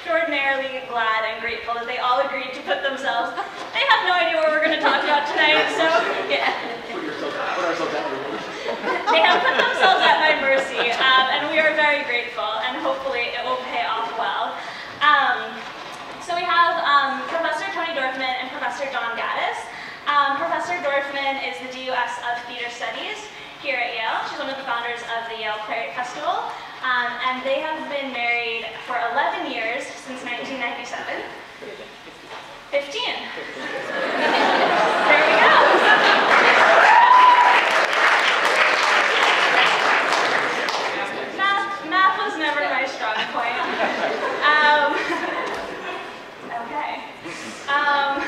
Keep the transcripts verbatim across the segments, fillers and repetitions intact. extraordinarily glad and grateful that they all agreed to put themselves. They have no idea what we're going to talk about tonight, so yeah. They have put themselves at my mercy, um, and we are very grateful, and hopefully it will pay off well. Um, so we have um, Professor Toni Dorfman and Professor John Gaddis. Um, Professor Dorfman is the D U S of Theater Studies here at Yale. She's one of the founders of the Yale Playwright Festival. Um, and they have been married for eleven years, since nineteen ninety-seven. fifteen. There we go. math, math was never my strong point. Um, okay. Um,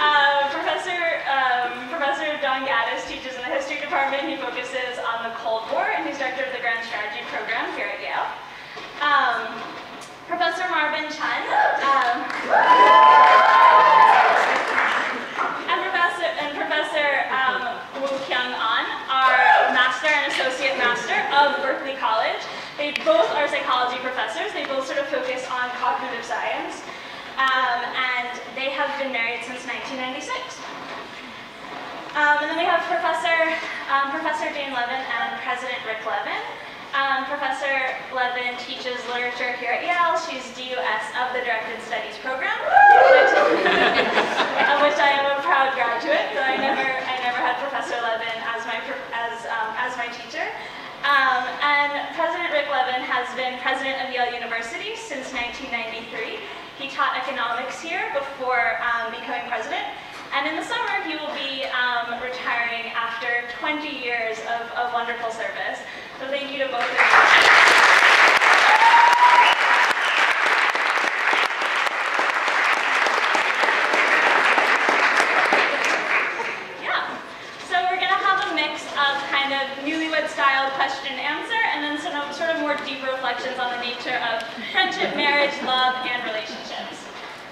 uh, Professor, um, Professor John Gaddis teaches in the history department. He focuses on the Cold War, and he's director of the Grand Strategy Program here at Yale. Um, Professor Marvin Chun, um, and Professor and Professor um, Woo-Kyoung Ahn are Master and Associate Master of Berkeley College. They both are psychology professors. They both sort of focus on cognitive science, um, and they have been married since nineteen ninety-six. Um, and then we have Professor, um, Professor Jane Levin and President Rick Levin. Um, Professor Levin teaches literature here at Yale. She's D U S of the Directed Studies program, which, of which I am a proud graduate. So I never, I never had Professor Levin as my as um, as my teacher. Um, and President Rick Levin has been president of Yale University since nineteen ninety-three. He taught economics here before um, becoming president. And in the summer, he will be um, retiring after twenty years of, of wonderful service. So thank you to both of you. Yeah. So we're going to have a mix of kind of newlywed-style question and answer, and then sort of, sort of more deep reflections on the nature of friendship, marriage, love, and relationships.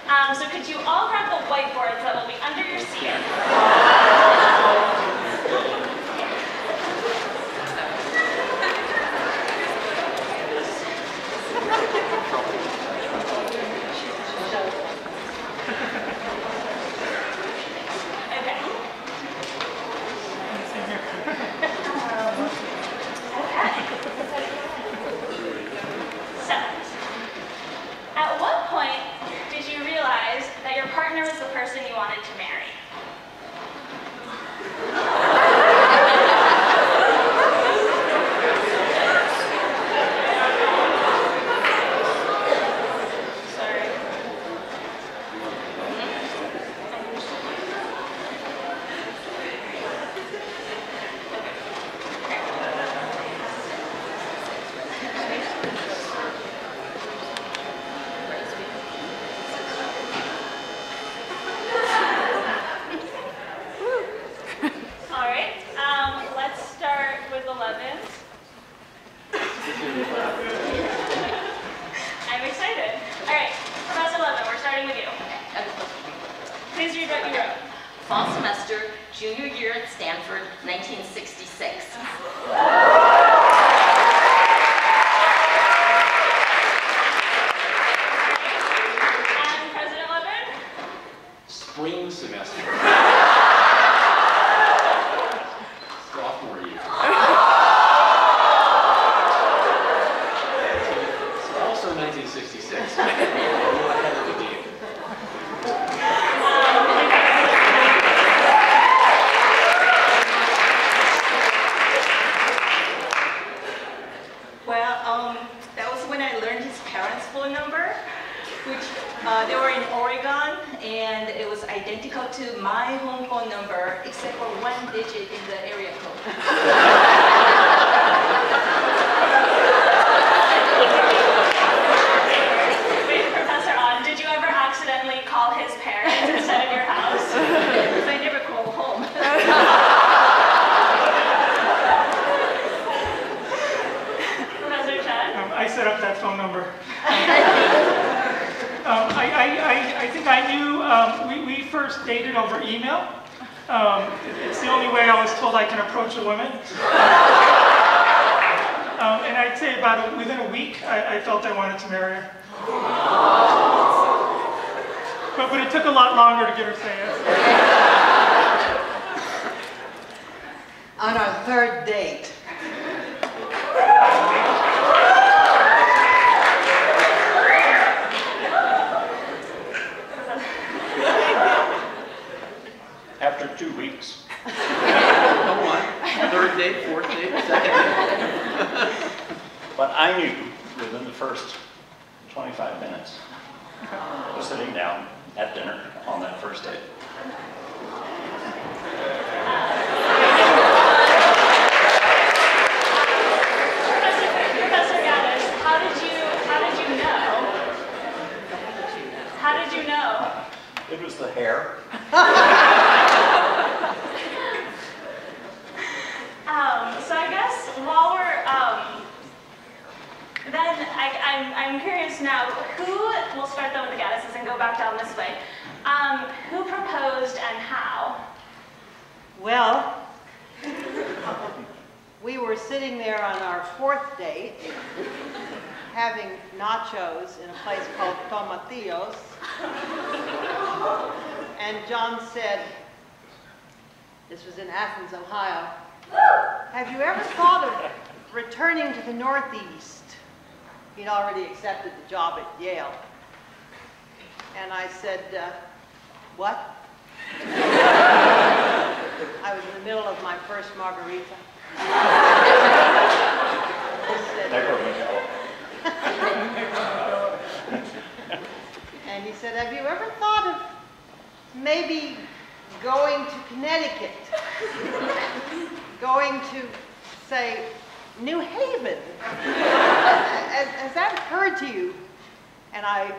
Um, so could you all grab the whiteboards that will be under your seat? Okay. Um, okay. So, at what point realize that your partner was the person you wanted to marry? Sorry. I'm excited. All right, Professor Levin, we're starting with you. Please read what you wrote. Fall semester, junior year at Stanford, nineteen sixty-six. And President Levin? Spring semester. To my home phone number, except for one digit in the area code. Wait, Professor Ahn, did you ever accidentally call his parents instead of your house? Because I never call home. Professor Chun? Um, I set up that phone number. Um, I, I, I, I think I knew, um, we, we first dated over email. Um, it's the only way I was told I can approach a woman. Um, and I'd say about a, within a week, I, I felt I wanted to marry her. But, but it took a lot longer to get her say it. On our third date. After two weeks. Come on. Third date, fourth date, second date. But I knew within the first twenty-five minutes of sitting down at dinner on that first date. Professor Gaddis, how did you how did you know? How did you know? It was the hair. Um, so I guess while we're, um, then I, I'm, I'm curious now, who, we'll start though with the Gaddises and go back down this way, um, who proposed and how? Well, we were sitting there on our fourth date, having nachos in a place called Tomatillos, and John said, this was in Athens, Ohio, have you ever thought of returning to the Northeast? He'd already accepted the job at Yale. And I said, uh, what? I was in the middle of my first margarita. And he said, have you ever thought of maybe going to Connecticut? Going to, say, New Haven. has, has that occurred to you? And I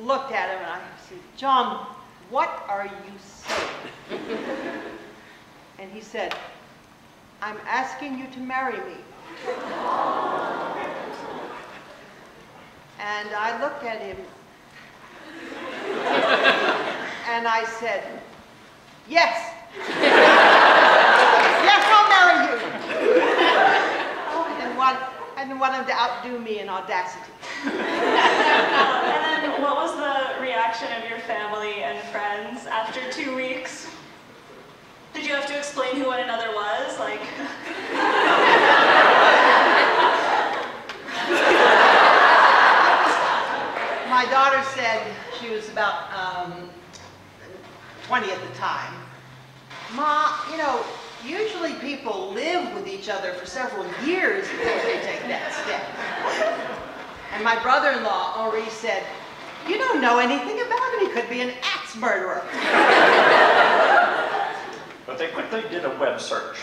looked at him and I said, John, what are you saying? And he said, I'm asking you to marry me. And I looked at him and I said, yes. Yes, I'll marry you. And want, and want him to outdo me in audacity. And then what was the reaction of your family and friends after two weeks? Did you have to explain who one another was? Like. My daughter said, she was about um, twenty at the time, Ma, you know, usually people live with each other for several years before they take that step. And my brother-in-law, Henri, said, you don't know anything about him. He could be an axe murderer. But they quickly did a web search.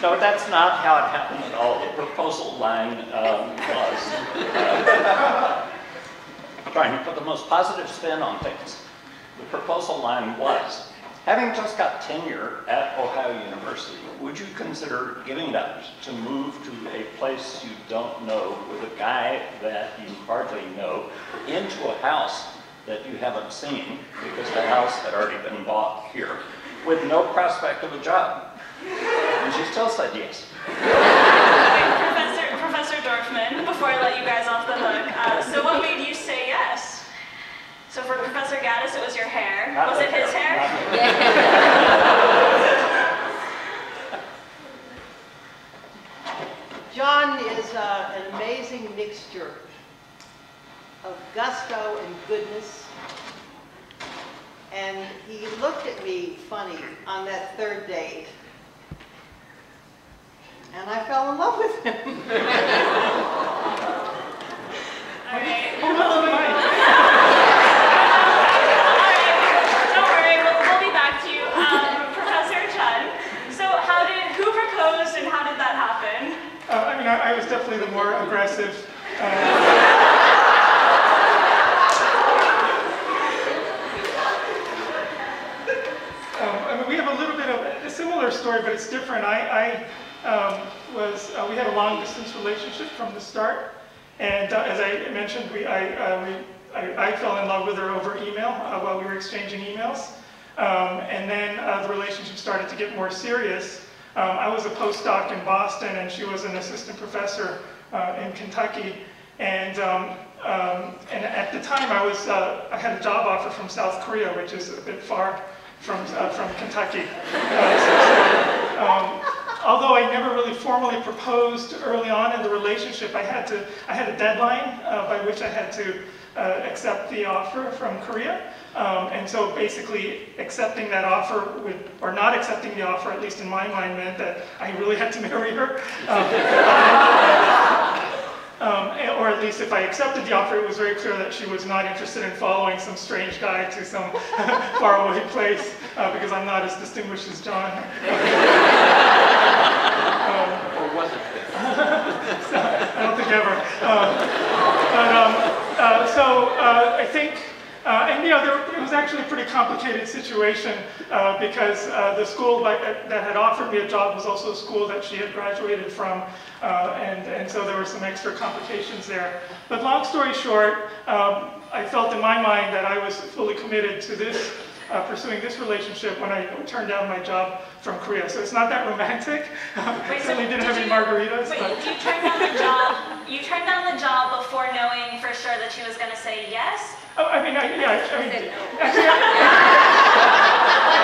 No, that's not how it happened at all. The proposal line um, was uh, trying to put the most positive spin on things. The proposal line was, having just got tenure at Ohio University, would you consider giving up to move to a place you don't know with a guy that you hardly know into a house that you haven't seen because the house had already been bought here with no prospect of a job? And she still said yes. Okay, Professor, Professor Dorfman, before I let you guys off the hook, uh, so what made you say yes? So for Professor Gaddis, it was your hair. Not was it hair. His hair? Yeah. John is uh, an amazing mixture of gusto and goodness. And he looked at me funny on that third date. And I fell in love with him. Okay. Well, well, well, well. All right. Don't worry, we'll, we'll be back to you. Um, Professor Chun, so how did, who proposed and how did that happen? Uh, I mean, I, I was definitely the more aggressive. Uh, Similar story, but it's different. I, I um, was, uh, we had a long distance relationship from the start. And uh, as I mentioned, we I, uh, we, I, I fell in love with her over email uh, while we were exchanging emails. Um, and then uh, the relationship started to get more serious. Um, I was a postdoc in Boston, and she was an assistant professor uh, in Kentucky. And, um, um, and at the time, I, was, uh, I had a job offer from South Korea, which is a bit far from, uh, from Kentucky. Uh, so, um, Although I never really formally proposed early on in the relationship, I had to. I had a deadline uh, by which I had to uh, accept the offer from Korea, um, and so basically accepting that offer with, or not accepting the offer, at least in my mind, meant that I really had to marry her. Um, um, or at least if I accepted the offer, it was very clear that she was not interested in following some strange guy to some faraway place, uh, because I'm not as distinguished as John. Or was it? So, I don't think ever. Um, but, um, uh, so uh, I think, uh, and you know, there, it was actually a pretty complicated situation uh, because uh, the school by, that had offered me a job was also a school that she had graduated from, uh, and, and so there were some extra complications there. But long story short, um, I felt in my mind that I was fully committed to this. Uh, pursuing this relationship when I turned down my job from Korea. So it's not that romantic. I um, certainly didn't did have you, any margaritas. Wait, but you turned down the job. You turned down the job before knowing for sure that she was going to say yes. Oh, I mean, I, yeah, I mean, no?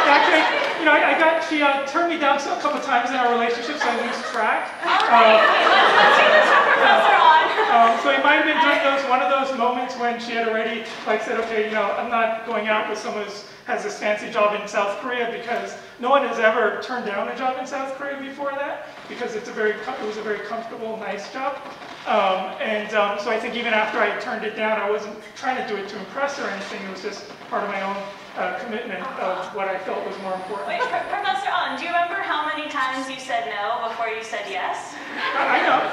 actually, I, actually, you know, I, I got she uh, turned me down a couple of times in our relationship, so I lose track. All right, um, okay, let's, let's take this one professor on. Um, so it might have been just those one of those moments when she had already like said, okay, you know, I'm not going out with someone who's has this fancy job in South Korea, because no one has ever turned down a job in South Korea before that, because it's a very, it was a very comfortable, nice job. Um, and um, so I think even after I turned it down, I wasn't trying to do it to impress or anything. It was just part of my own uh, commitment of what I felt was more important. Wait, Pro Professor Ahn, do you remember how many times you said no before you said yes? I, I know.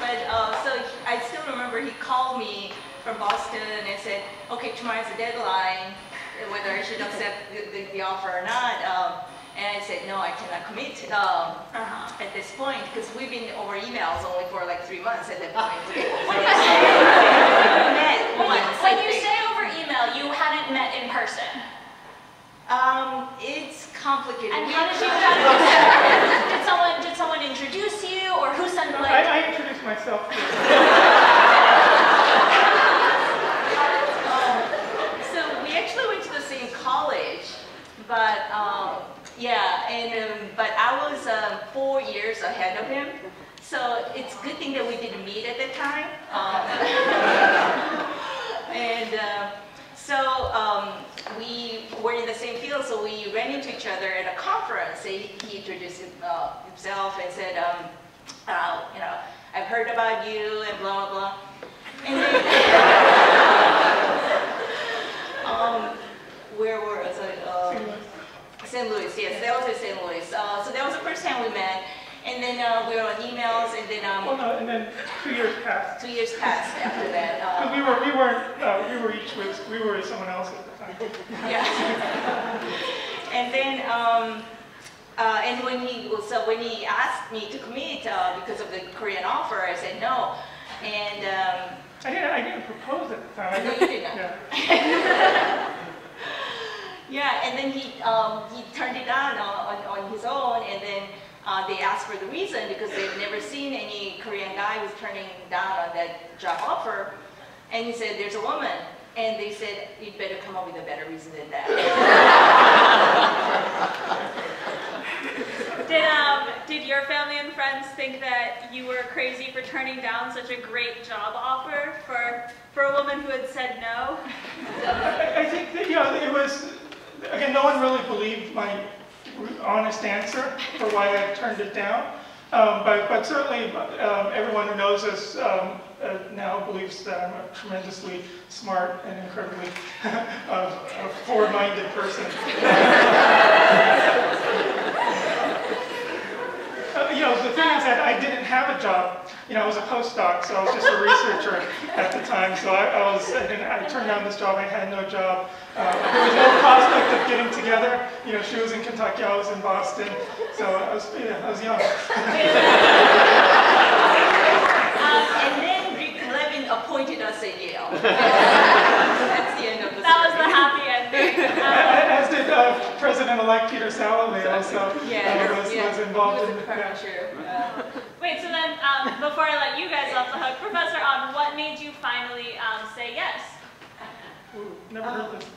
But uh, so I still remember he called me from Boston and said, okay, tomorrow's the deadline, whether I should accept the, the, the offer or not. Um, and I said, no, I cannot commit um, uh-huh. at this point, because we've been over emails only for like three months at that point. When you say, met once, when you say over email, you hadn't met in person. Um, it's complicated. And how did you did someone did someone introduce you, or who sent like? I, I introduced myself. um, so we actually went to the same college, but um, yeah, and um, but I was um, four years ahead of him, so it's a good thing that we didn't meet at that time. Um, and. Uh, So um, we were in the same field, so we ran into each other at a conference. He, he introduced himself and said, um, uh, you know, I've heard about you and blah, blah, blah. And then, um, where were I? Uh, Saint Louis, yes, that was in Saint Louis. Uh, so that was the first time we met. And then uh, we were on emails, and then um, well, no, and then two years passed. Two years passed after that. Um, we were we weren't uh, we were each with we were with someone else at the time. Yeah. And then um, uh, and when he so when he asked me to commit uh, because of the Korean offer, I said no. And um, I didn't I didn't propose at the time. No, you didn't. Yeah. Yeah. And then he um, he turned it on on on his own, and then. Uh, they asked for the reason because they've never seen any Korean guy who's turning down on that job offer. And he said, there's a woman. And they said, you'd better come up with a better reason than that. Did, um, did your family and friends think that you were crazy for turning down such a great job offer for, for a woman who had said no? I, I think that, you know, it was, again, no one really believed my honest answer for why I turned it down. Um, but, but certainly um, everyone who knows us um, uh, now believes that I'm a tremendously smart and incredibly uh, a forward-minded person. uh, you know, the thing is that I didn't have a job. You know, I was a postdoc, so I was just a researcher at the time. So I, I was, I, didn't, I turned down this job, I had no job. Uh, there was no prospect of getting together. You know, she was in Kentucky, I was in Boston. So I was, yeah, I was young. um, and then Rick Levin appointed us a kind of like Peter Salovey also. Yeah, uh, was, yeah. was involved was in the yeah. Wait, so then um, before I let you guys off the hook, Professor Ahn, what made you finally um, say yes? Ooh, never um. heard this.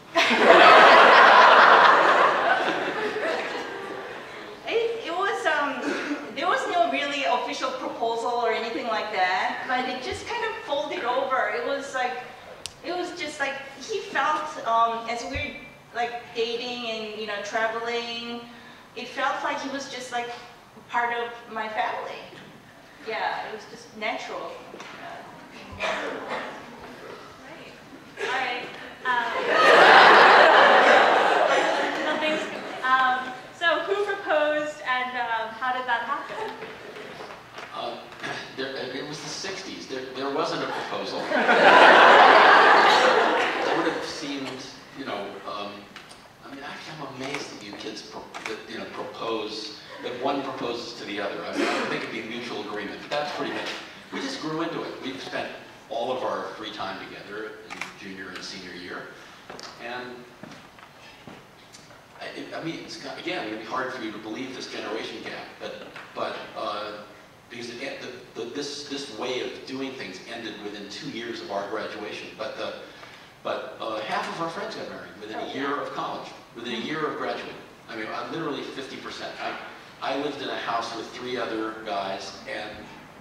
it, it was um, there was no really official proposal or anything like that, but it just kind of folded over. It was like. It was just like, he felt, um, as we were like dating and, you know, traveling, it felt like he was just like part of my family. Yeah, it was just natural. Yeah. Right. All right. Um, so, things, um, so who proposed and um, how did that happen? Uh, there, it was the sixties. There, there wasn't a proposal. Seemed, you know, um, I mean, actually, I'm amazed that you kids, pro that, you know, propose, that one proposes to the other. I mean, I think it'd be mutual agreement, but that's pretty much, we just grew into it. We've spent all of our free time together in junior and senior year, and I, it, I mean, it's, again, it'd be hard for you to believe this generation gap, but, but uh, because it, the, the, this, this way of doing things ended within two years of our graduation, but the But uh, half of our friends got married within a year of college, within a year of graduating. I mean, I'm literally fifty percent. I, I lived in a house with three other guys, and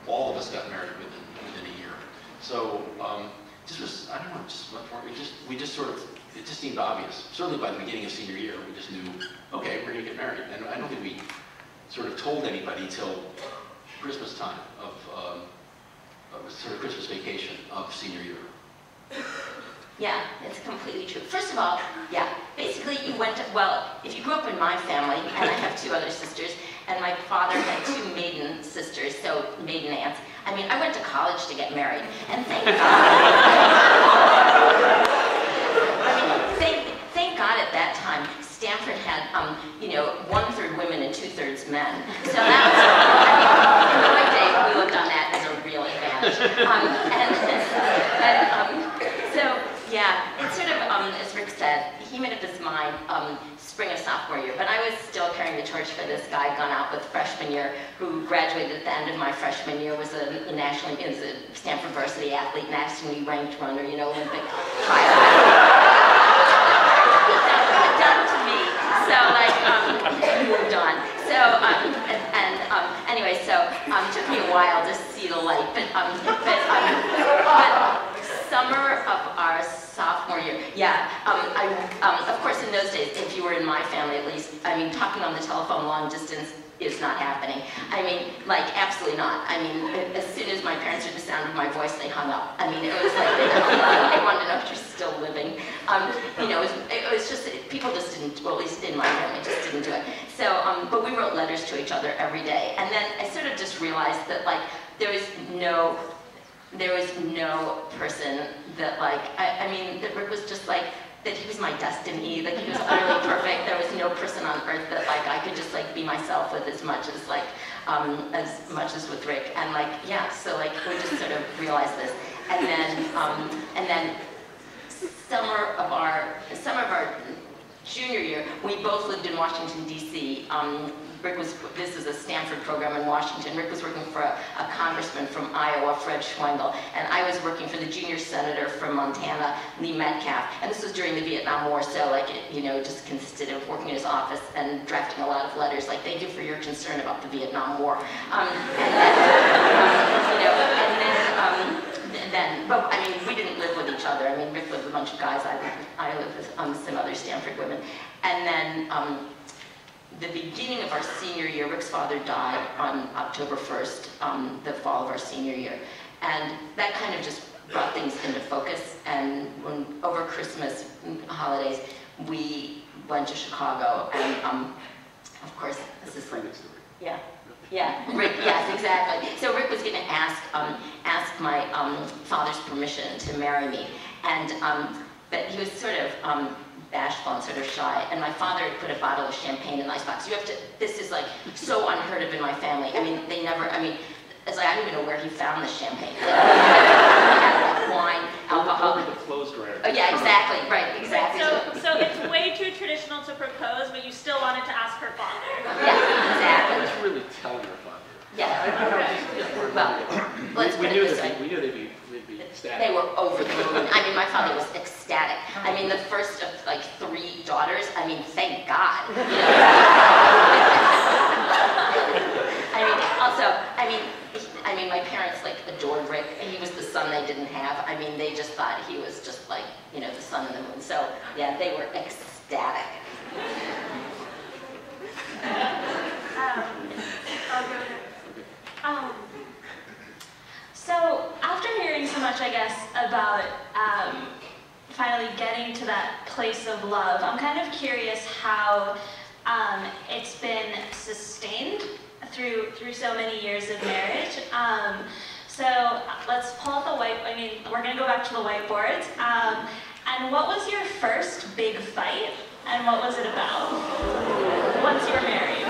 all of us got married within within a year. So um, this was, I don't know, just much more. We just we just sort of, it just seemed obvious. Certainly by the beginning of senior year, we just knew, okay, we're going to get married. And I don't think we sort of told anybody till Christmas time of, um, of sort of Christmas vacation of senior year. Yeah, that's completely true. First of all, yeah, basically you went to, well, if you grew up in my family, and I have two other sisters, and my father had two maiden sisters, so maiden aunts. I mean, I went to college to get married, and thank God. I mean, thank, thank God at that time, Stanford had, um, you know, one-third women and two-thirds men. So that was, I mean, in my day, we looked on that as a real advantage. Um, and, and, um, so, yeah, it's sort of, um, as Rick said, he made up his mind um, spring of sophomore year, but I was still carrying the torch for this guy gone out with freshman year who graduated at the end of my freshman year, was a, a national, is a Stanford varsity athlete, nationally ranked runner, you know, Olympic trial. So, done to me. So, like, um, moved on. So, um, and, and um, anyway, so, um, it took me a while to see the light, but, um, but, um, but, summer of our sophomore year. Yeah, um, I, um, of course in those days, if you were in my family at least, I mean, talking on the telephone long distance is not happening. I mean, like, absolutely not. I mean, as soon as my parents heard the sound of my voice, they hung up. I mean, it was like, they, they wanted to know if you're still living. Um, you know, it was, it was just, people just didn't, well, at least in my family, just didn't do it. So, um, but we wrote letters to each other every day. And then I sort of just realized that, like, there was no, there was no person that, like, I, I mean, that Rick was just like, that he was my destiny, like he was utterly perfect. There was no person on earth that, like, I could just, like, be myself with as much as, like, um, as much as with Rick. And, like, yeah, so, like, we just sort of realized this. And then, um, and then summer of our, summer of our junior year, we both lived in Washington, D C, um, Rick was, this is a Stanford program in Washington. Rick was working for a, a congressman from Iowa, Fred Schwengel, and I was working for the junior senator from Montana, Lee Metcalf, and this was during the Vietnam War, so, like, it, you know, just consisted of working in his office and drafting a lot of letters, like, thank you for your concern about the Vietnam War. Um, and then, you know, and then, um, Then, but I mean, we didn't live with each other. I mean, Rick lived with a bunch of guys. I lived, I lived with um, some other Stanford women. And then um, the beginning of our senior year, Rick's father died on October first, um, the fall of our senior year. And that kind of just brought things into focus. And when, over Christmas holidays, we went to Chicago. And um, of course, this is like, yeah. Yeah, Rick, yes, exactly. So Rick was going to ask um, ask my um, father's permission to marry me, and um, but he was sort of um, bashful and sort of shy. And my father had put a bottle of champagne in the icebox. You have to. This is like so unheard of in my family. I mean, they never. I mean, it's like I don't even know where he found the champagne. Like, had, like, wine, alcohol. Oh yeah, exactly. Right, exactly. So, so it's way too traditional to propose, but you still want we knew they'd be, they'd be ecstatic. They were over the moon. I mean, my father was ecstatic. I mean, the first of like three daughters, I mean, thank God. You know? I mean, also, I mean, I mean, my parents like adored Rick. He was the son they didn't have. I mean, they just thought he was just like, you know, the sun and the moon. So yeah, they were ecstatic. um, um, so after hearing so much, I guess, about um, finally getting to that place of love, I'm kind of curious how um, it's been sustained through through so many years of marriage. Um, so let's pull up the white. I mean, we're going to go back to the whiteboard. Um, and what was your first big fight? And what was it about? Once you were married.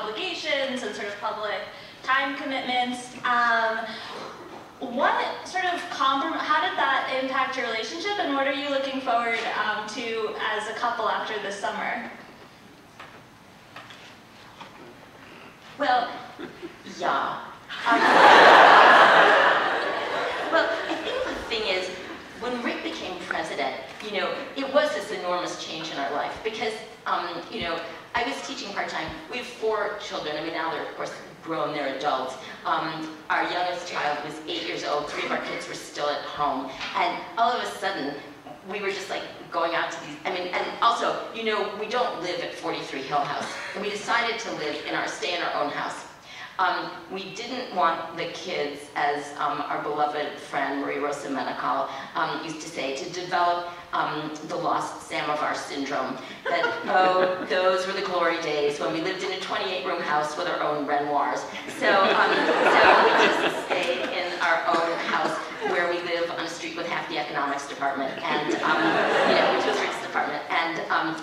obligations and sort of public time commitments. Um, what sort of compromise, how did that impact your relationship, and what are you looking forward um, to as a couple after this summer? Well, yeah. Um, well, I think the thing is, when Rick became president, you know, it was this enormous change in our life because, um, you know, I was teaching part-time. We have four children. I mean, now they're, of course, grown, they're adults. Um, our youngest child was eight years old. Three of our kids were still at home. And all of a sudden, we were just like going out to these, I mean, and also, you know, we don't live at forty-three Hill House. And we decided to live in our, stay in our own house. Um, we didn't want the kids, as um, our beloved friend Marie Rosa Menacal um, used to say, to develop um, the lost samovar syndrome. That, oh, those were the glory days when we lived in a twenty-eight room house with our own Renoirs. So, um, so we just stayed in our own house where we live on a street with half the economics department, and, um, you know, which was Rick's department. And, um,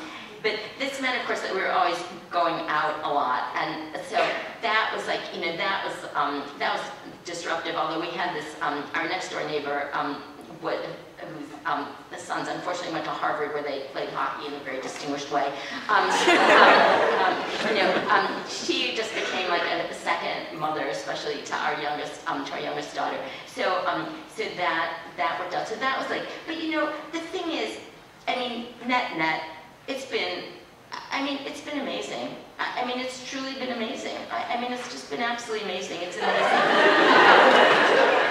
but this meant, of course, that we were always going out a lot, and so that was like, you know, that was um, that was disruptive. Although we had this, um, our next door neighbor, um, would, whose um, the sons unfortunately went to Harvard, where they played hockey in a very distinguished way. Um, um, you know, um, she just became like a second mother, especially to our youngest, um, to our youngest daughter. So, um, so that that worked out. So that was like, but you know, the thing is, I mean, net net. It's been, I mean, it's been amazing. I, I mean, it's truly been amazing. I, I mean, it's just been absolutely amazing. It's amazing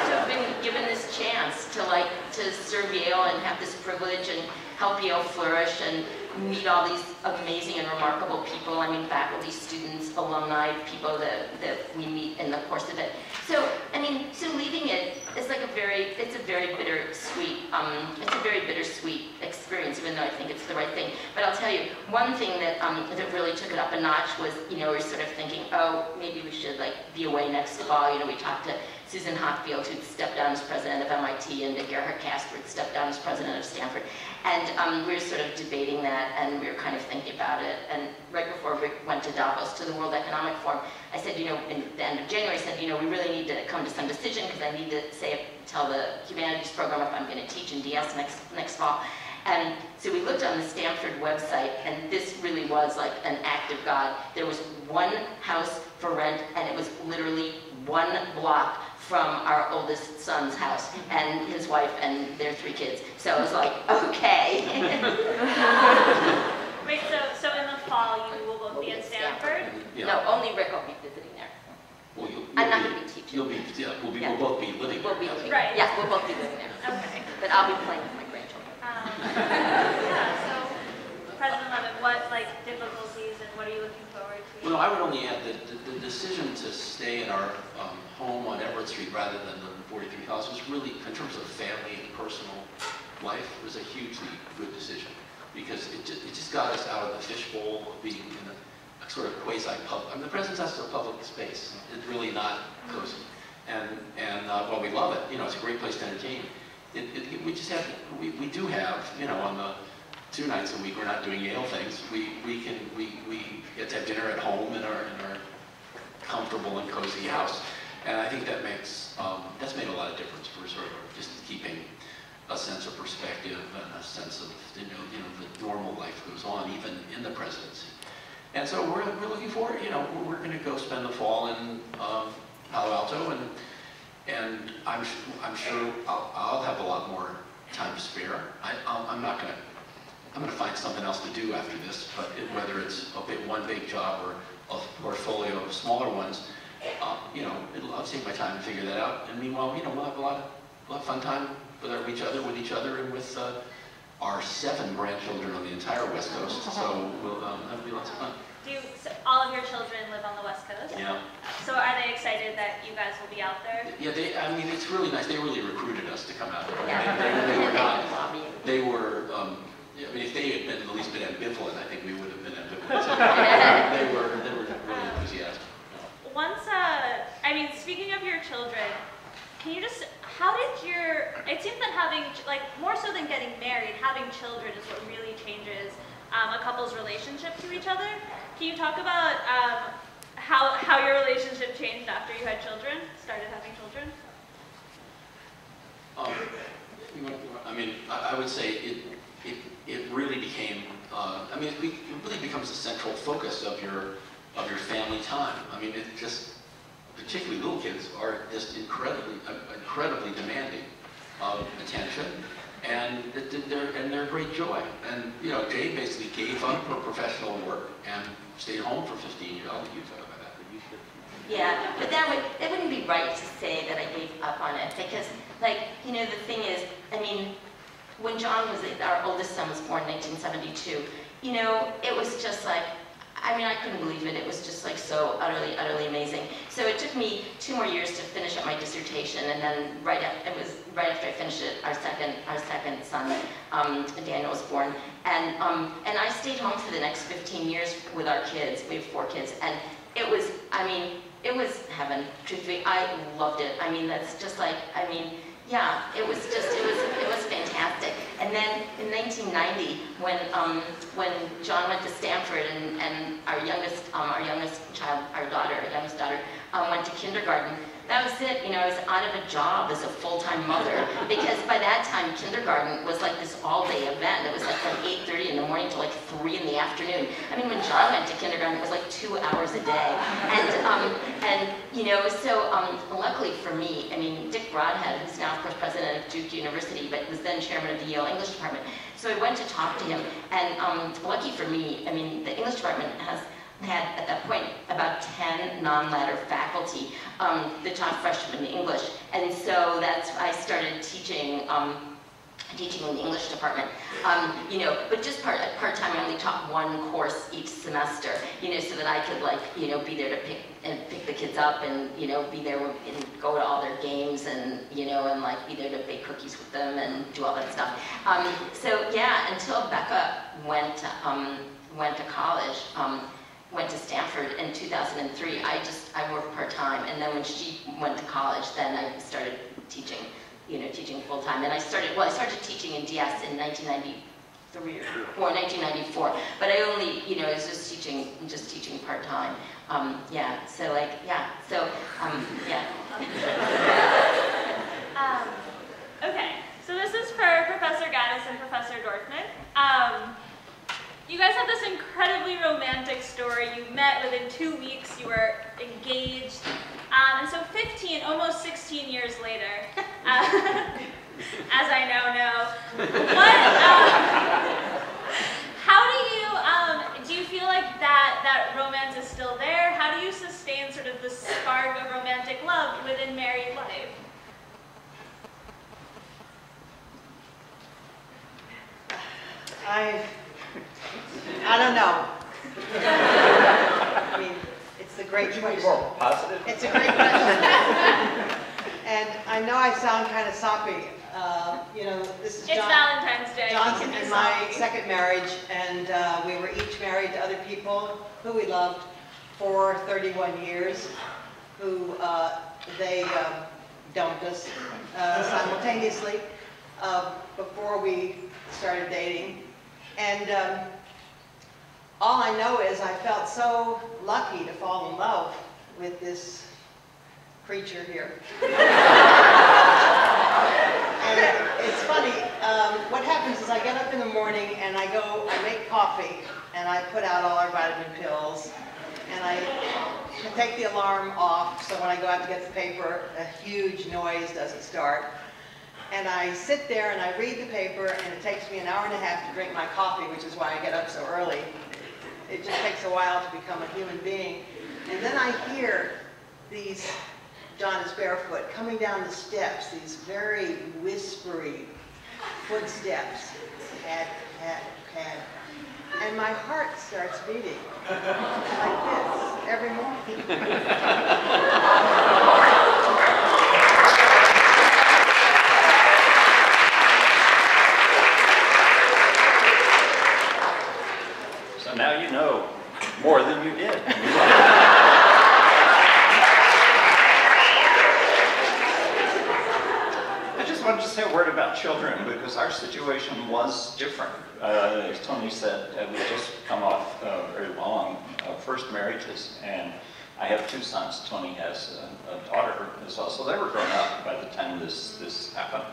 to have been given this chance to like, to serve Yale and have this privilege and help Yale flourish and meet all these amazing and remarkable people. I mean, faculty, students, alumni, people that, that we meet in the course of it. So, I mean, so leaving it is like a very, it's a very bittersweet, um, it's a very bittersweet experience, even though I think it's the right thing. But I'll tell you, one thing that, um, that really took it up a notch was, you know, we were sort of thinking, oh, maybe we should like be away next fall. You know, we talked to Susan Hockfield, who'd stepped down as president of M I T, and Nick Gerhart-Cast, who'd stepped down as president of Stanford. And um, we were sort of debating that, and we were kind of thinking about it. And right before Rick went to Davos, to the World Economic Forum, I said, you know, in the end of January, I said, you know, we really need to come to some decision, because I need to say, tell the humanities program if I'm going to teach in D S next, next fall. And so we looked on the Stanford website, and this really was like an act of God. There was one house for rent, and it was literally one block from our oldest son's house, and his wife and their three kids. So I was like, okay. Wait, so, so in the fall, you will both we'll be at Stanford? Stanford. Yeah. No, only Rick will be visiting there. Well, you'll, you'll I'm not going to be teaching. You'll be, yeah, we'll, be, yeah. we'll both be living we'll there. We'll be, right. Yeah, we'll both be living there. Okay. But I'll be playing with my grandchildren. Um, yeah, so President Levin, what like difficulties and what are you looking forward to? Well, I would only add that the, the decision to stay in our um, home on Everett Street rather than the forty-three House was really, in terms of family and personal life, was a hugely good decision, because it just, it just got us out of the fishbowl of being in a, a sort of quasi-public. I mean, the president's house is a public space. It's really not cozy, and and uh, while we love it, you know, it's a great place to entertain. It, it, it, we just have we we do have, you know, on the two nights a week we're not doing Yale things. We we can we we get to have dinner at home in our in our comfortable and cozy house. And I think that makes, um, that's made a lot of difference for sort of just keeping a sense of perspective and a sense of, you know, you know, the normal life goes on even in the presidency. And so we're, we're looking forward, you know, we're gonna go spend the fall in um, Palo Alto, and and I'm, I'm sure I'll, I'll have a lot more time to spare. I, I'll, I'm not gonna, I'm gonna find something else to do after this, but it, whether it's a big, one big job or a portfolio of smaller ones, Um, you know, it'll, I'll take my time to figure that out. And meanwhile, you know, we'll have a lot of, we'll have fun time with our, each other, with each other, and with uh, our seven grandchildren on the entire West Coast. So we'll um, that'll be lots of fun. Do you, so all of your children live on the West Coast? Yeah. So are they excited that you guys will be out there? Yeah, they, I mean, it's really nice. They really recruited us to come out there. Yeah. They, they, they were not. They were. Um, I mean, if they had been at least been ambivalent, I think we would have been ambivalent. So they were. They were really enthusiastic. Once, uh, I mean, speaking of your children, can you just, how did your, it seems that having, like, more so than getting married, having children is what really changes um, a couple's relationship to each other. Can you talk about um, changed after you had children, started having children? Um, you want, you want, I mean, I, I would say it, it, it really became, uh, I mean, it, be, it really becomes a central focus of your, of your family time. I mean, it just, particularly little kids are just incredibly, uh, incredibly demanding of attention. And they're, and they're great joy. And, you know, Jane basically gave up her professional work and stayed home for fifteen years. I'll let you talk about that, but you should. Yeah, but that, would, that wouldn't be right to say that I gave up on it. Because, like, you know, the thing is, I mean, when John was, our oldest son was born in nineteen seventy-two, you know, it was just like, I mean, I couldn't believe it. It was just like so utterly, utterly amazing. So it took me two more years to finish up my dissertation, and then right after, it was right after I finished it, our second, our second son, um, Daniel, was born. And um, and I stayed home for the next fifteen years with our kids. We have four kids, and it was, I mean, it was heaven. Truthfully, I loved it. I mean, that's just like, I mean, yeah, it was just, it was, it was fantastic. And then in nineteen ninety, when um, when John went to Stanford, and, and our youngest um, our youngest child, our daughter, our youngest daughter, um, went to kindergarten, that was it. You know, I was out of a job as a full-time mother, because by that time, kindergarten was like this all-day event. It was like from eight thirty in the morning to like three in the afternoon. I mean, when John went to kindergarten, it was like two hours a day. And, um, and you know, so um, luckily for me, I mean, Dick Broadhead, who's now, of course, president of Duke University, but was then chairman of the Yale English Department. So I went to talk to him, and um, lucky for me, I mean, the English department has had, at that point, about ten non-ladder faculty, um, the top freshman in English. And so that's, I started teaching, um, teaching in the English department. Um, you know, but just part, part-time, I only taught one course each semester, you know, so that I could, like, you know, be there to pick, and pick the kids up, and, you know, be there and go to all their games, and, you know, and, like, be there to bake cookies with them and do all that stuff. Um, so, yeah, until Becca went, um, went to college, um, went to Stanford in two thousand three, I just, I worked part-time, and then when she went to college, then I started teaching, you know, teaching full-time. And I started, well, I started teaching in D S in nineteen ninety-three or nineteen ninety-four, but I only, you know, I was just teaching, just teaching part-time. Um, yeah, so like, yeah, so, um, yeah. um, okay, so this is for Professor Gaddis and Professor Dorfman. Um, You guys have this incredibly romantic story. You met within two weeks, you were engaged. Um, and so fifteen, almost sixteen years later, uh, as I now know, what, um, how do you, um, do you feel like that, that romance is still there? How do you sustain sort of the spark of romantic love within married life? I... I don't know. I mean, it's a great question. More positive? It's a great question. And I know I sound kind of soppy. Uh, you know, this is John, it's Valentine's Day. Johnson and my second marriage, and uh, we were each married to other people who we loved for thirty-one years, who uh, they um, dumped us uh, simultaneously uh, before we started dating. And um, all I know is I felt so lucky to fall in love with this creature here. And it, it's funny, um, what happens is I get up in the morning and I go, I make coffee, and I put out all our vitamin pills, and I take the alarm off, so when I go out to get the paper, a huge noise doesn't start. And I sit there and I read the paper, and it takes me an hour and a half to drink my coffee, which is why I get up so early. It just takes a while to become a human being. And then I hear these, John is barefoot, coming down the steps, these very whispery footsteps. Pad, pad, pad. And my heart starts beating like this every morning. Now you know more than you did. I just wanted to say a word about children, because our situation was different. Uh, as Toni said, uh, we just come off uh, very long uh, first marriages, and I have two sons. Tony has a, a daughter as well, so they were grown up by the time this, this happened,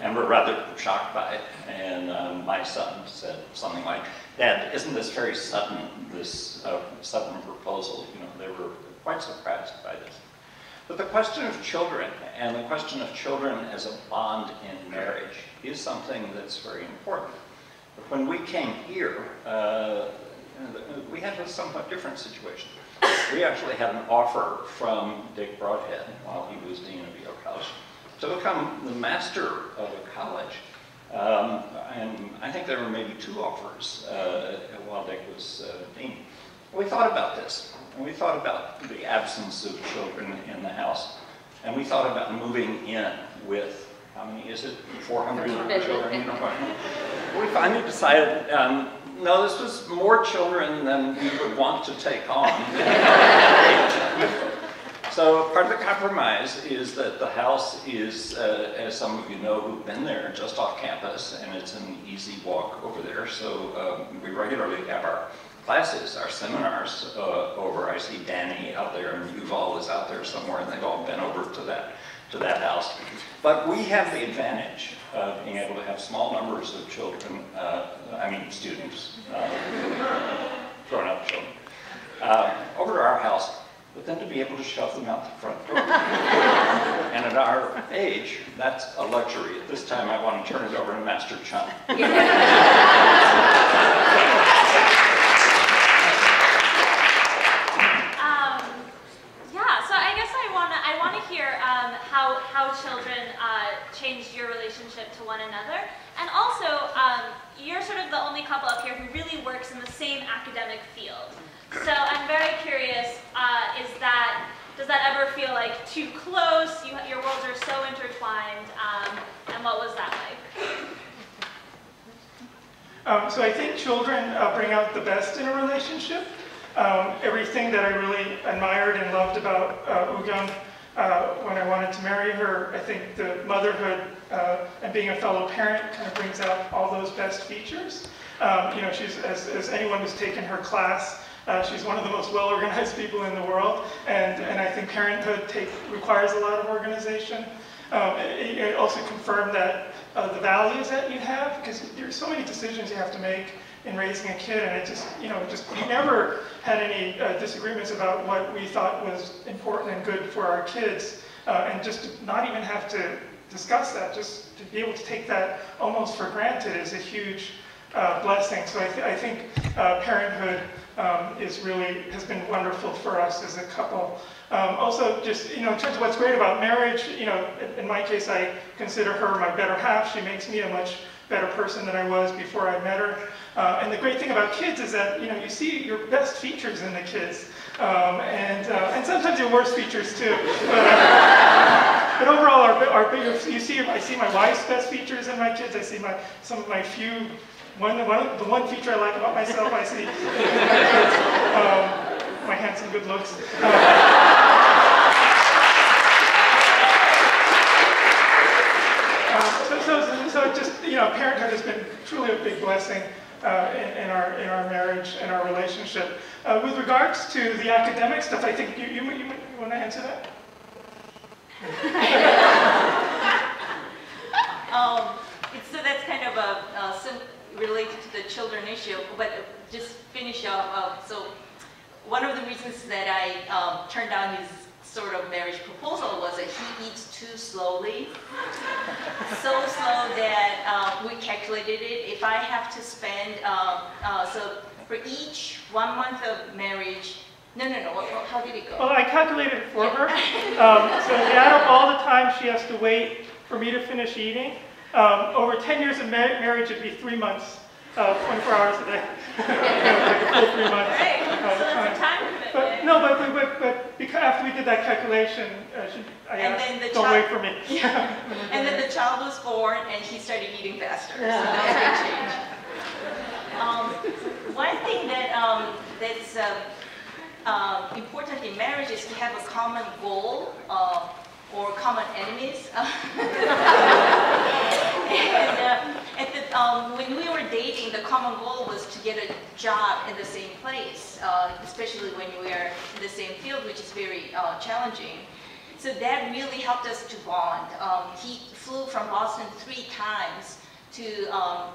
and were rather shocked by it. And um, my son said something like, "Dad, isn't this very sudden, this uh, sudden proposal?" You know, they were quite surprised by this. But the question of children, and the question of children as a bond in marriage, is something that's very important. But when we came here, uh, we had a somewhat different situation. We actually had an offer from Dick Broadhead, while he was dean of Yale College, to become the master of a college. Um, and I think there were maybe two offers uh, while Dick was uh, dean. We thought about this, and we thought about the absence of children in the house, and we thought about moving in with, how many is it, four hundred children? You know, we finally decided, um, no, this was more children than we would want to take on. So part of the compromise is that the house is, uh, as some of you know who've been there, just off campus, and it's an easy walk over there. So um, we regularly have our classes, our seminars uh, over. I see Danny out there, and Yuval is out there somewhere, and they've all been over to that, to that house. But we have the advantage of being able to have small numbers of children, uh, I mean students, uh, grown-up children, uh, over to our house, but then to be able to shove them out the front door. And at our age, that's a luxury. At this time, I want to turn it over to Master Chun. Children uh, changed your relationship to one another, and also um, you're sort of the only couple up here who really works in the same academic field. So I'm very curious: uh, is that does that ever feel like too close? You, your worlds are so intertwined, um, and what was that like? Um, so I think children uh, bring out the best in a relationship. Um, everything that I really admired and loved about uh, Woo-Kyoung. Uh, when I wanted to marry her, I think the motherhood uh, and being a fellow parent kind of brings out all those best features. Um, you know, she's, as, as anyone who's taken her class, uh, she's one of the most well-organized people in the world, and, and I think parenthood take, requires a lot of organization. Um, it, it also confirmed that uh, the values that you have, because there's so many decisions you have to make in raising a kid, and it just, you know, just we never had any uh, disagreements about what we thought was important and good for our kids, uh, and just to not even have to discuss that, just to be able to take that almost for granted is a huge uh, blessing. So I, th I think uh, parenthood um, is really, has been wonderful for us as a couple. Um, also, just, you know, in terms of what's great about marriage, you know, in, in my case, I consider her my better half. She makes me a much better person than I was before I met her. Uh, and the great thing about kids is that, you know, you see your best features in the kids, um, and uh, and sometimes your worst features too. But, uh, but overall, our, our you see, I see my wife's best features in my kids. I see my some of my few one the one the one feature I like about myself. I see in my kids, um, my handsome good looks. Uh, So, so just, you know, parenthood has been truly a big blessing uh, in, in our in our marriage and our relationship. Uh, with regards to the academic stuff, I think you you, you, you want to answer that. um, it's, so that's kind of a, uh, sim related to the children issue, but just finish up. Uh, so one of the reasons that I um, turned down his sort of marriage proposal was that he eats too slowly, so slow that uh, we calculated it. If I have to spend, uh, uh, so for each one month of marriage, no, no, no, what, what, how did it go? Well, I calculated it for yeah. her. Um, so we add up all the time she has to wait for me to finish eating. Um, over ten years of mar marriage, it'd be three months, uh, twenty-four hours a day. Like three months. Right. Uh, so that's a time commitment. But, no, but, but, but, but because after we did that calculation, uh, she, I and asked, then the don't child, wait for me. Yeah. And then the child was born, and he started eating faster. Yeah. So that was a change. Um, one thing that um, that's uh, uh, important in marriage is to have a common goal uh, or common enemies. and uh, at the, um, when we were dating, the common goal was to get a job in the same place, uh, especially when we are in the same field, which is very uh, challenging. So that really helped us to bond. Um, he flew from Boston three times to um,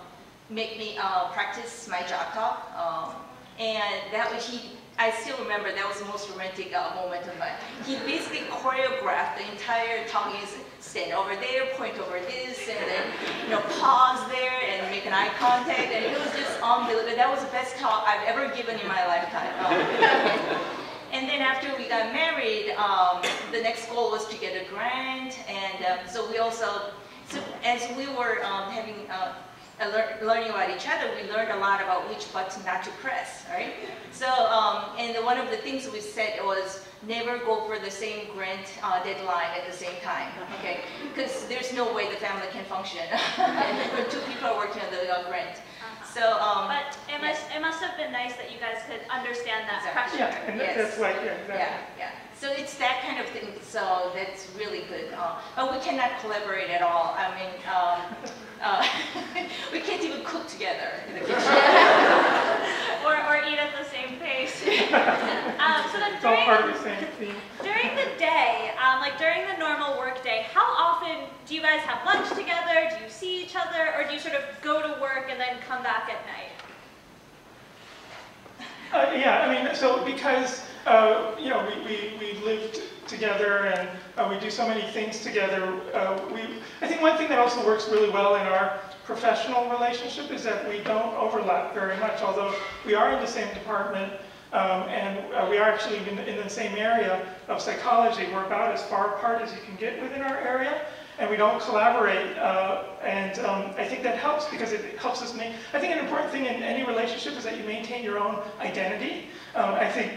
make me uh, practice my job talk, um, and that was he. I still remember that was the most romantic uh, moment of mine. He basically choreographed the entire talking. Stand over there, point over this, and then you know pause there and make an eye contact, and it was just unbelievable. That was the best talk I've ever given in my lifetime. Um, and then after we got married, um, the next goal was to get a grant, and um, so we also, so as we were um, having. Uh, learning about each other, we learned a lot about which button not to press, right? So, um, and the, one of the things we said was never go for the same grant uh, deadline at the same time, okay? Because there's no way the family can function when two people are working on the uh, grant. So, um, but it must, yeah. it must have been nice that you guys could understand that exactly. pressure. Yeah, and yes. that's right, yeah, exactly. Yeah, yeah. So it's that kind of thing, so that's really good. Uh, but we cannot collaborate at all. I mean, um, uh, we can't even cook together in the kitchen. or, or eat at the same pace. um, so then during, the same during the day, um, like during the normal work day, how often do you guys have lunch together? Do you see each other? Or do you sort of go to work and then come back at night? Uh, yeah, I mean, so because, uh, you know, we, we, we lived together and uh, we do so many things together, uh, we, I think one thing that also works really well in our professional relationship is that we don't overlap very much, although we are in the same department um, and uh, we are actually in, in the same area of psychology. We're about as far apart as you can get within our area. And we don't collaborate, uh, and um, I think that helps because it helps us make, I think an important thing in any relationship is that you maintain your own identity. Um, I think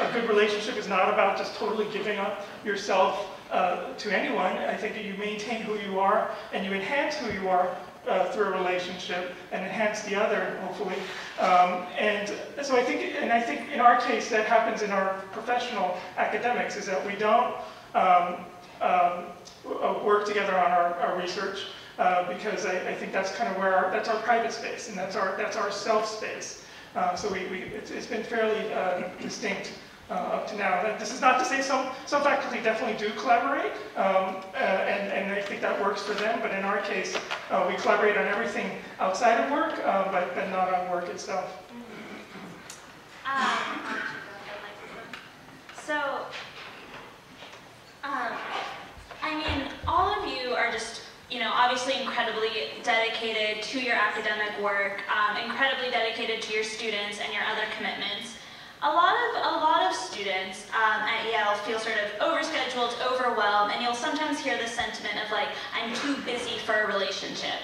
a good relationship is not about just totally giving up yourself uh, to anyone. I think that you maintain who you are and you enhance who you are uh, through a relationship and enhance the other, hopefully. Um, and so I think, and I think in our case that happens in our professional academics is that we don't, um, um, work together on our, our research uh, because I, I think that's kind of where our, that's our private space and that's our that's our self space. Uh, so we, we it's, it's been fairly uh, distinct uh, up to now. That, this is not to say some some faculty definitely do collaborate um, uh, and and I think that works for them. But in our case, uh, we collaborate on everything outside of work, uh, but but not on work itself. Mm-hmm. um, so. Um, I mean, all of you are just, you know, obviously incredibly dedicated to your academic work, um, incredibly dedicated to your students and your other commitments. A lot of, a lot of students um, at Yale feel sort of overscheduled, overwhelmed, and you'll sometimes hear the sentiment of like, I'm too busy for a relationship.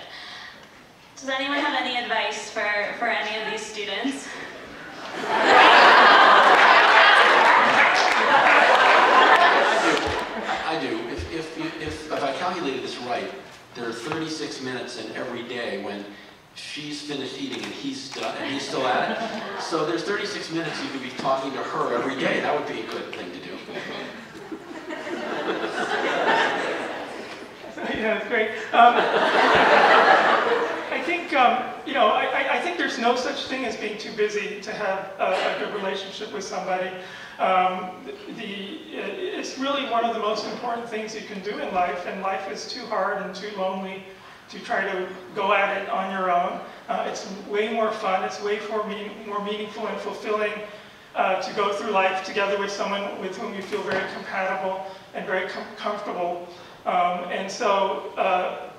Does anyone have any advice for, for any of these students? I do. If, if, if, if I calculated this right, there are thirty-six minutes in every day when she's finished eating and he's done, and he's still at it. So there's thirty-six minutes you could be talking to her every day. That would be a good thing to do. Yeah, that's great. Um, I think um, you know. I, I think there's no such thing as being too busy to have a, a good relationship with somebody. Um, the, it's really one of the most important things you can do in life, and life is too hard and too lonely to try to go at it on your own. Uh, it's way more fun, it's way more, mean, more meaningful and fulfilling uh, to go through life together with someone with whom you feel very compatible and very com comfortable. Um, and so, uh,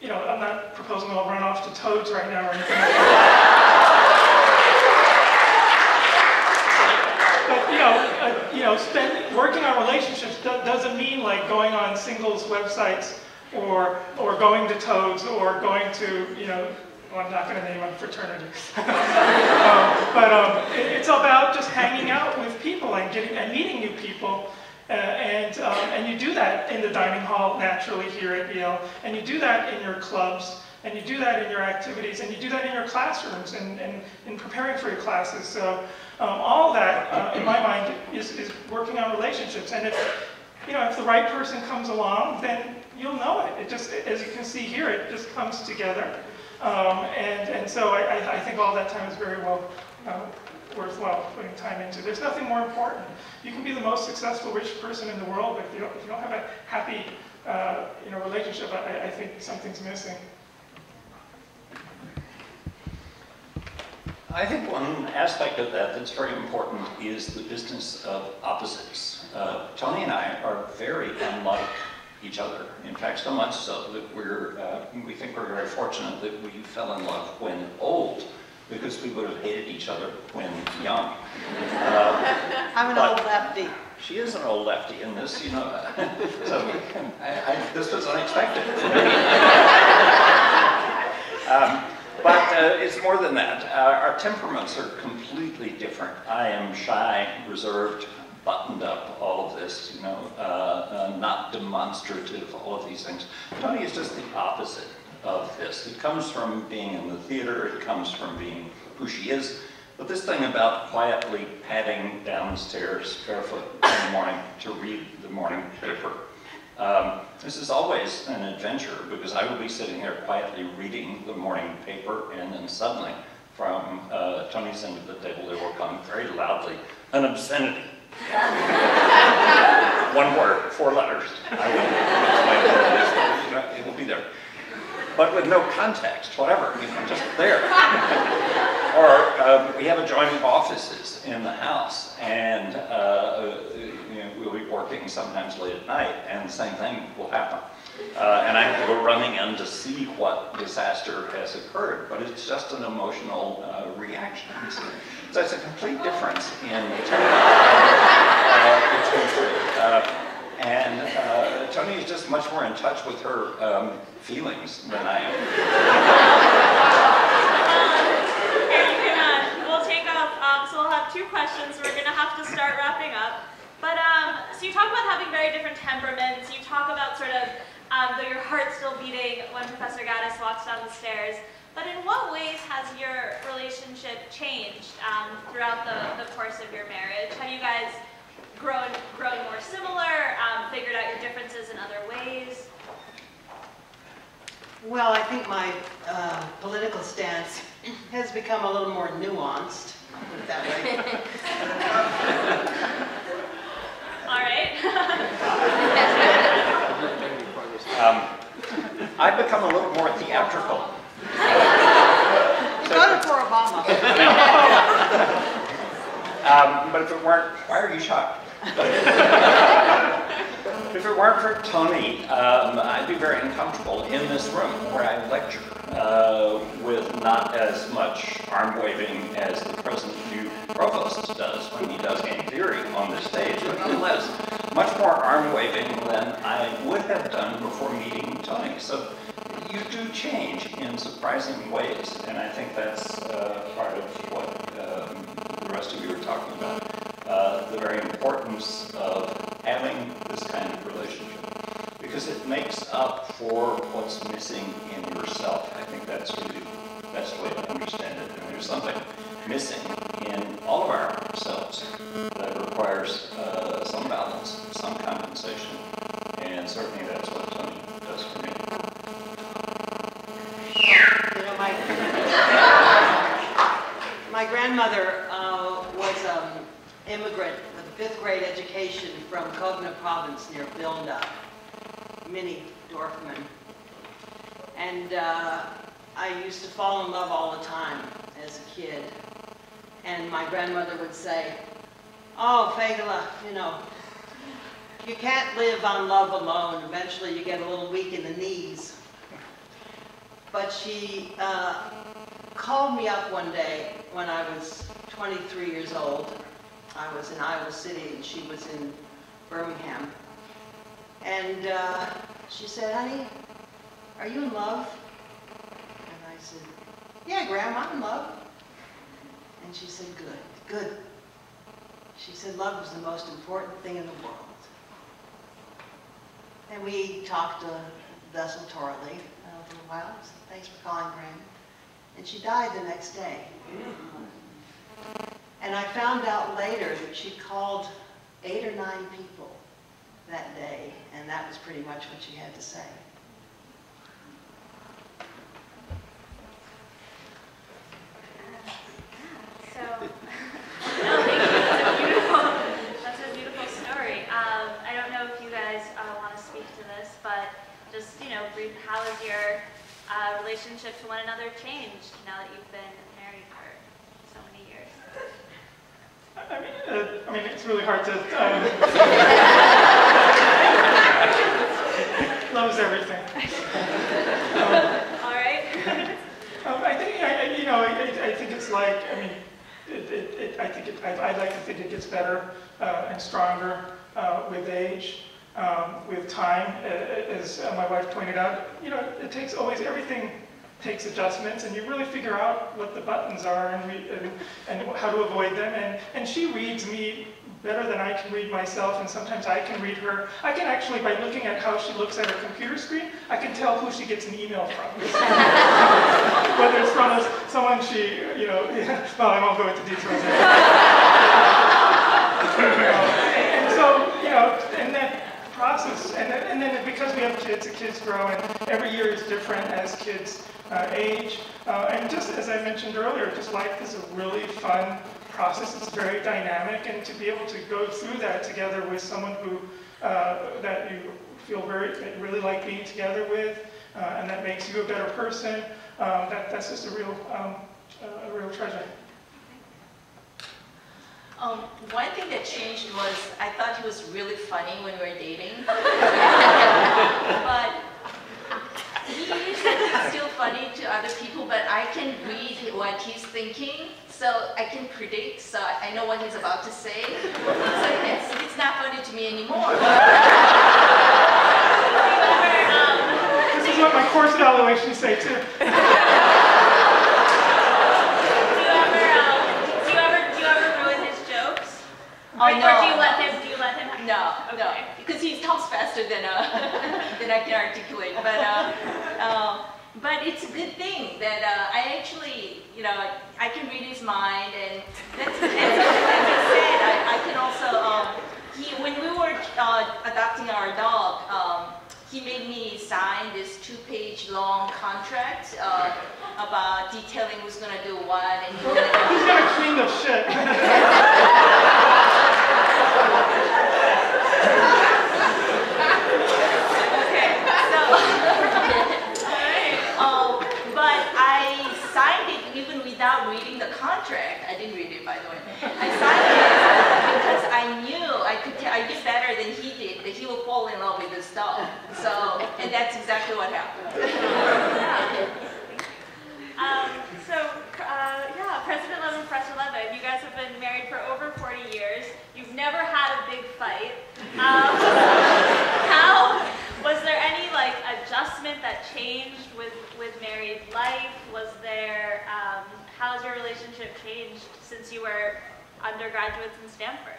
you know, I'm not proposing I'll run off to toads right now or anything like that. But, you know, uh, you know spend, working on relationships do, doesn't mean like going on singles websites or, or going to toads or going to, you know, well, I'm not going to name a fraternity. um, but um, it, it's about just hanging out with people and, getting, and meeting new people. Uh, and, um, and you do that in the dining hall naturally here at Yale, and you do that in your clubs, and you do that in your activities, and you do that in your classrooms and, and, and preparing for your classes. So um, all that, uh, in my mind, is, is working on relationships. And if, you know, if the right person comes along, then you'll know it. It just, as you can see here, it just comes together. Um, and, and so I, I think all that time is very well uh, worthwhile putting time into. There's nothing more important. You can be the most successful rich person in the world, but if you don't, if you don't have a happy uh, you know, relationship, I, I think something's missing. I think one aspect of that that's very important is the business of opposites. Uh, Toni and I are very unlike each other. In fact, so much so that we're, uh, we think we're very fortunate that we fell in love when old, because we would have hated each other when young. Uh, I'm an old lefty. She is an old lefty in this, you know. So I, I, this was unexpected for me. um, But uh, it's more than that. Uh, our temperaments are completely different. I am shy, reserved, buttoned up, all of this, you know, uh, uh, not demonstrative, all of these things. Toni is just the opposite of this. It comes from being in the theater, it comes from being who she is. But this thing about quietly padding downstairs barefoot in the morning to read the morning paper. Um, this is always an adventure, because I would be sitting here quietly reading the morning paper, and then suddenly from uh, Tony's end of the table there will come very loudly an obscenity. One word, four letters. I will, it will be there. But with no context, whatever, you know, just there. Or um, we have adjoining offices in the house, and uh, we'll be working sometimes late at night, and the same thing will happen. Uh, and I go running in to see what disaster has occurred, but it's just an emotional uh, reaction. So that's a complete difference in uh, between three. Uh, and uh, Toni is just much more in touch with her um, feelings than I am. Okay, uh, we'll take off, um, so we'll have two questions. We're going to have to start wrapping up. But um, so you talk about having very different temperaments. You talk about sort of, um, though your heart's still beating when Professor Gaddis walks down the stairs. But in what ways has your relationship changed um, throughout the, the course of your marriage? Have you guys grown, grown more similar, um, figured out your differences in other ways? Well, I think my uh, political stance has become a little more nuanced, put it that way. All right. um, I've become a little more theatrical. Voted for Obama. um, but if it weren't, why are you shocked? If it weren't for Toni, um, I'd be very uncomfortable in this room where I lecture uh, with not as much arm waving as the present new provost does when he does game theory on the stage, but nonetheless, much more arm waving than I would have done before meeting Toni. So you do change in surprising ways, and I think that's uh, part of what um, the rest of you were talking about, uh, the very importance of having this kind of relationship, because it makes up for what's missing in yourself. I think that's really the best way to understand it, and there's something missing in all of ourselves that requires uh, some balance, some compensation, and certainly that's what Toni does for me. You know, my, my grandmother uh, was an um, immigrant with a fifth grade education from Kovno province near Vilna, Minnie Dorfman, and uh, I used to fall in love all the time as a kid. And my grandmother would say, oh, Fagela, you know, you can't live on love alone. Eventually you get a little weak in the knees. But she uh, called me up one day when I was twenty-three years old. I was in Iowa City and she was in Birmingham. And uh, she said, honey, are you in love? And I said, yeah, Grandma, I'm in love. And she said, good, good. She said, love is the most important thing in the world. And we talked uh, desultorily uh, a little while. I said, thanks for calling, Graham. And she died the next day. Mm-hmm. And I found out later that she called eight or nine people that day, and that was pretty much what she had to say. So, no, thank you. That's a beautiful, that's a beautiful story. Um, I don't know if you guys uh, want to speak to this, but just, you know, brief, how has your uh, relationship to one another changed now that you've been married for so many years? I mean, uh, I mean it's really hard to... Um, loves everything. um, All right. um, I think, I, you know, I, I think it's like, I mean, It, it, it, I think it, I'd, I'd like to think it gets better uh, and stronger uh, with age, um, with time. As my wife pointed out, you know, it takes always everything takes adjustments, and you really figure out what the buttons are and re, and, and how to avoid them. And and she reads me better than I can read myself, and sometimes I can read her. I can actually, by looking at how she looks at her computer screen, I can tell who she gets an email from. Whether it's from us, someone she, you know, yeah, well, I won't go into details. And so, you know, and that process, and then, and then because we have kids, the kids grow, and every year is different as kids uh, age. Uh, and just as I mentioned earlier, just life is a really fun process. It's very dynamic, and to be able to go through that together with someone who uh, that you feel very that you really like being together with, uh, and that makes you a better person. Um, that that's just a real um, a real treasure. Um, one thing that changed was I thought he was really funny when we were dating, but he's still funny to other people. But I can read what he's thinking. So I can predict, so I know what he's about to say. So it's, it's not funny to me anymore. This is what my course evaluations say too. Do you ever, um, do you ever, do you ever ruin his jokes? Oh, or, no, or do you let him? Do you let him? No, okay. No, because he talks faster than uh, than I can articulate. But uh, uh, but it's a good thing that uh, I actually. You know, I can read his mind, and that's, that's as I said, I, I can also, um, he, when we were uh, adopting our dog, um, he made me sign this two-page long contract uh, about detailing who's going to do what. And who's going to clean the shit. Okay, so, um, but I signed it without reading the contract. I didn't read it, by the way. I signed it because I knew I could. T I did better than he did. That he would fall in love with this dog. So, and that's exactly what happened. Yeah. Um, so, uh, yeah, President Levin, Fred Levin, you guys have been married for over forty years. You've never had a big fight. Um, how was there any like adjustment that changed with with married life? Was there um, How's your relationship changed since you were undergraduates in Stanford?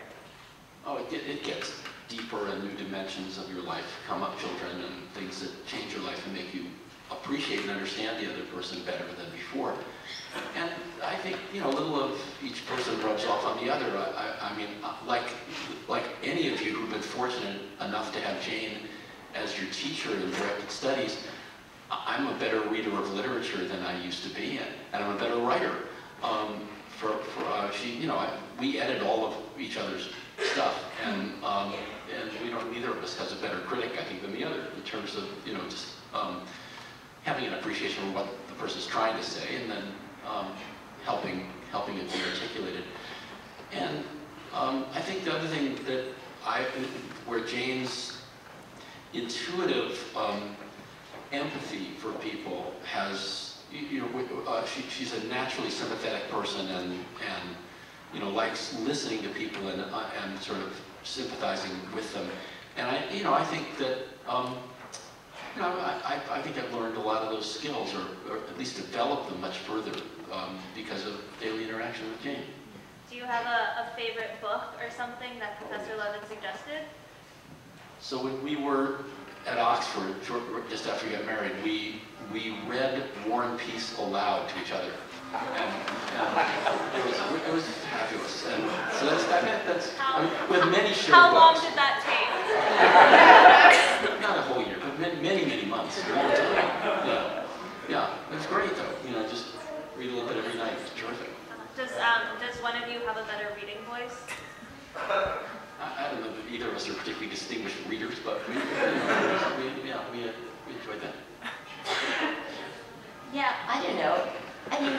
Oh, it, it gets deeper, and new dimensions of your life come up, children, and things that change your life and make you appreciate and understand the other person better than before. And I think, you know, a little of each person rubs off on the other. I, I, I mean, like, like any of you who've been fortunate enough to have Jane as your teacher in Directed Studies, I'm a better reader of literature than I used to be, and, and I'm a better writer. Um, for for uh, she, you know, I, we edit all of each other's stuff, and um, and we don't. Neither of us has a better critic, I think, than the other in terms of, you know, just um, having an appreciation for what the person's trying to say, and then um, helping helping it be articulated. And um, I think the other thing that I, where Jane's intuitive. Um, Empathy for people has, you know, uh, she, she's a naturally sympathetic person, and and you know likes listening to people and uh, and sort of sympathizing with them. And I, you know, I think that, um, you know, I, I, I think I've learned a lot of those skills, or, or at least developed them much further um, because of daily interaction with Jane. Do you have a, a favorite book or something that Professor Levin suggested? So when we were at Oxford, just after we got married, we we read War and Peace aloud to each other, and, and it was it was fabulous. And so that's that, that's I mean, with many shared books. How long did that take? but we, we, yeah, we, we enjoyed that. Yeah, I don't know. I mean,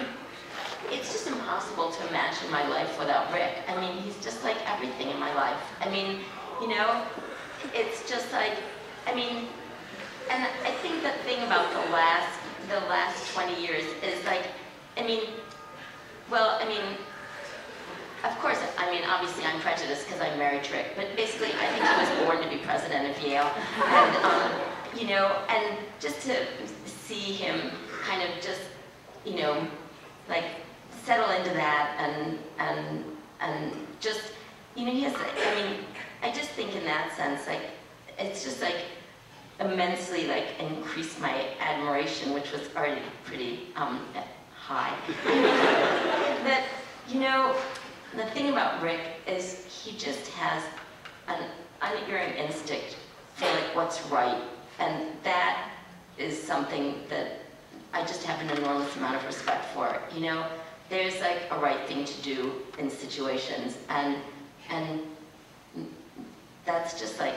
it's just impossible to imagine my life without Rick. I mean, he's just like everything in my life. I mean, you know, it's just like, I mean, and I think the thing about the last, the last twenty years is like, I mean, well, I mean, of course, I mean, obviously I'm prejudiced because I'm married to Rick, but basically I think he was born to be president of Yale. And, um, you know, and just to see him kind of just, you know, like settle into that and, and, and just, you know, he has, I mean, I just think in that sense, like, it's just like immensely like increased my admiration, which was already pretty um, high. That, you know, the thing about Rick is he just has an unerring instinct for like what's right, and that is something that I just have an enormous amount of respect for. You know, there's like a right thing to do in situations, and and that's just like,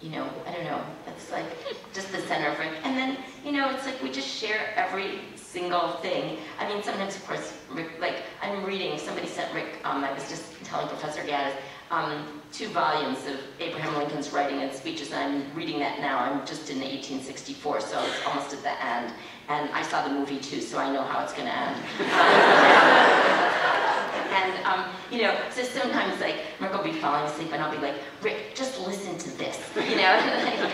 you know, I don't know, that's like just the center of Rick. And then, you know, it's like we just share every single thing. I mean, sometimes, of course, Rick, like I'm reading, somebody sent Rick, um, I was just telling Professor Gaddis, um, two volumes of Abraham Lincoln's writing and speeches, and I'm reading that now. I'm just in eighteen sixty-four, so it's almost at the end. And I saw the movie too, so I know how it's gonna end. And, um, you know, so sometimes, like, Rick will be falling asleep, and I'll be like, Rick, just listen to this, you know? Like,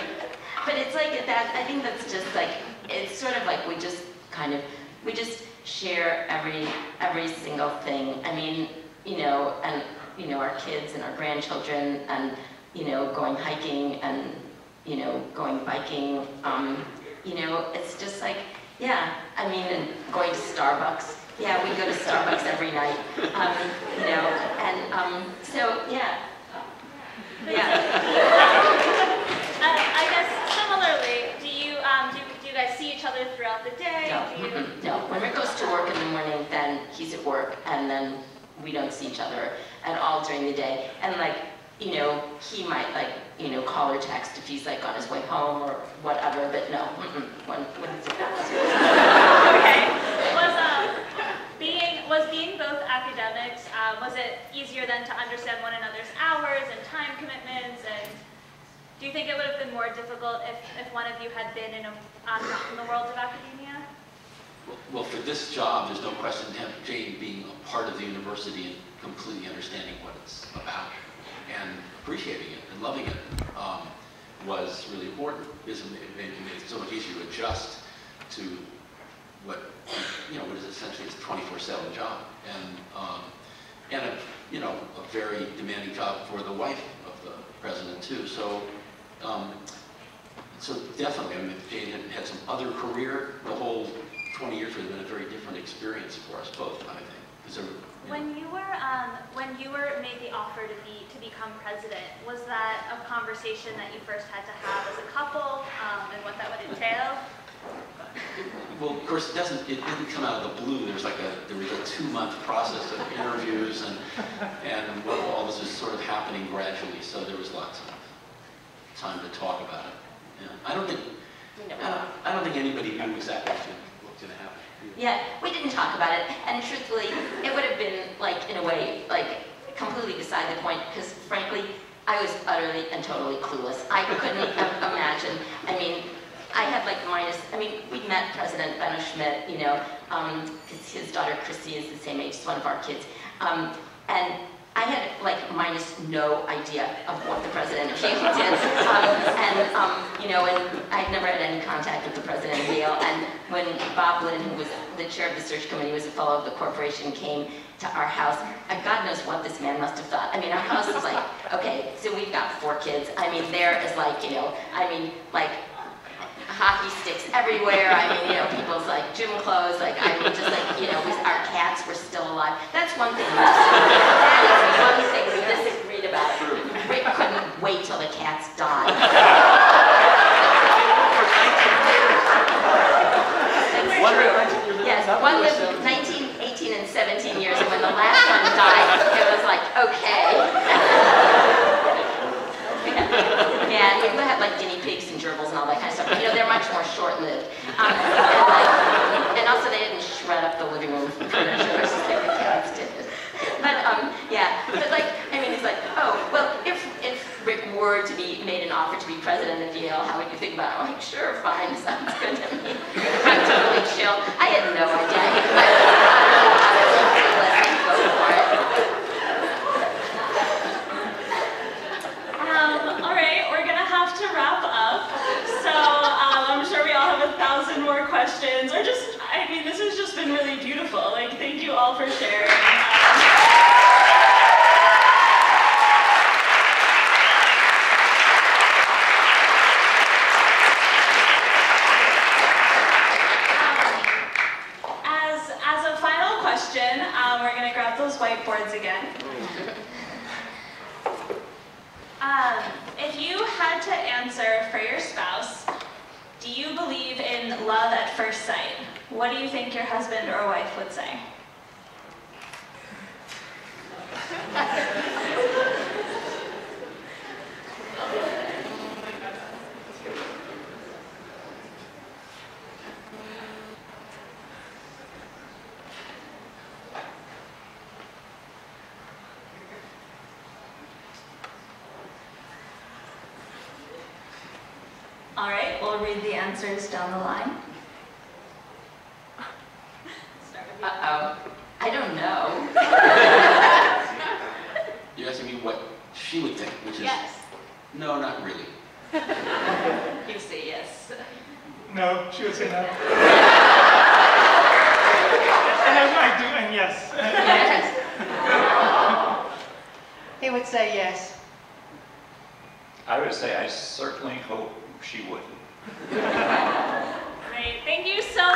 but it's like that, I think that's just, like, it's sort of like we just kind of, we just share every, every single thing. I mean, you know, and, you know, our kids and our grandchildren and, you know, going hiking and, you know, going biking, um, you know, it's just like, yeah, I mean, and going to Starbucks. Yeah, we go to Starbucks every night, um, you know, and um, so, yeah. Yeah. uh, I guess similarly, do you, um, do, do you guys see each other throughout the day? No, do you... no. When Rick goes to work in the morning, then he's at work, and then we don't see each other at all during the day. And like, you know, he might like, you know, call or text if he's like on his way home or whatever, but no, mm-mm, when, when it's okay. Was, um, being, was being both academics, um, was it easier then to understand one another's hours and time commitments? And do you think it would have been more difficult if, if one of you had been in, a, um, in the world of academia? Well, well, for this job, there's no question to have Jane being a part of the university and completely understanding what it's about and appreciating it and loving it um, was really important, because it made it so much easier to adjust to what, you know, what is essentially a twenty-four seven job, and um, and a, you know, a very demanding job for the wife of the president too. So, um, so definitely, I mean, if Jane had had some other career, the whole twenty years would have been a very different experience for us both, I think. Because there, you when know, you were um, when you were made the offer to be to become president, was that a conversation that you first had to have as a couple, um, and what that would entail? Well, of course, it doesn't. It didn't come out of the blue. There's like a there was a two-month process of interviews, and and well, all this was sort of happening gradually. So there was lots of time to talk about it. Yeah. I don't think I don't, I don't think anybody knew exactly what was going to happen. Yeah, we didn't talk about it, and truthfully, it would have been, like, in a way, like, completely beside the point, because, frankly, I was utterly and totally clueless. I couldn't imagine, I mean, I had, like, minus, I mean, we met President Benno Schmidt, you know, because um, his daughter, Chrissy, is the same age as one of our kids, um, and I had, like, minus no idea of what the president did, um, and, um, you know, and I'd never had any contact with the president of Yale, and when Bob Lynn, who was the chair of the search committee, was a fellow of the corporation, came to our house, and God knows what this man must have thought. I mean, our house is like, okay, so we've got four kids. I mean, there is like, you know, I mean, like, hockey sticks everywhere. I mean, you know, people's like gym clothes. Like, I mean, just like, you know, we, our cats were still alive. That's one thing. We that is one thing we disagreed about. Rick couldn't wait till the cats died. One lived, yes, one lived nineteen, eighteen, and seventeen years, and when the last one died, it was like, okay. Yeah, yeah. like guinea pigs and gerbils and all that kind of stuff. You know, they're much more short-lived. Um, and, like, and also, they didn't shred up the living room furniture versus like the cats did. But um, yeah, but like, I mean, it's like, oh, well, if if Rick were to be made an offer to be president of Yale, how would you think about it? I'm like, sure, fine, sounds good to me. I'm totally chill. I had no idea. I would let him go for it. Um, all right, we're gonna have to wrap up. So um, I'm sure we all have a thousand more questions, or just, I mean, this has just been really beautiful. Like, thank you all for sharing. Whiteboards again. Um, if you had to answer for your spouse, do you believe in love at first sight? What do you think your husband or wife would say? Down the line? Uh-oh. I don't know. You're asking me what she would think, which is... Yes. No, not really. You say yes. No, she would say no. And I, I do, and yes. Yes. He would say yes. I would say I certainly hope she wouldn't. Great. Thank you so